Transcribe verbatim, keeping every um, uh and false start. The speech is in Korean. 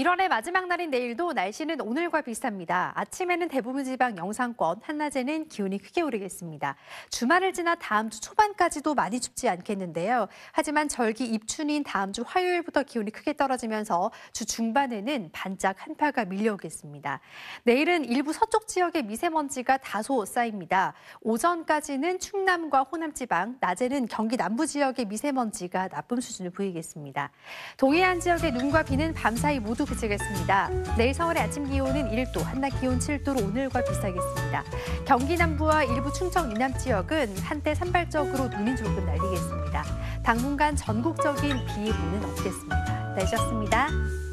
일월의 마지막 날인 내일도 날씨는 오늘과 비슷합니다. 아침에는 대부분 지방 영상권, 한낮에는 기온이 크게 오르겠습니다. 주말을 지나 다음 주 초반까지도 많이 춥지 않겠는데요. 하지만 절기 입춘인 다음 주 화요일부터 기온이 크게 떨어지면서 주 중반에는 반짝 한파가 밀려오겠습니다. 내일은 일부 서쪽 지역에 미세먼지가 다소 쌓입니다. 오전까지는 충남과 호남 지방, 낮에는 경기 남부 지역에 미세먼지가 나쁨 수준을 보이겠습니다. 동해안 지역의 눈과 비는 밤사이 모두 그치겠습니다. 내일 서울의 아침 기온은 일 도, 한낮 기온 칠 도로 오늘과 비슷하겠습니다. 경기 남부와 일부 충청 이남 지역은 한때 산발적으로 눈이 조금 날리겠습니다. 당분간 전국적인 비 예보는 없겠습니다. 날씨였습니다.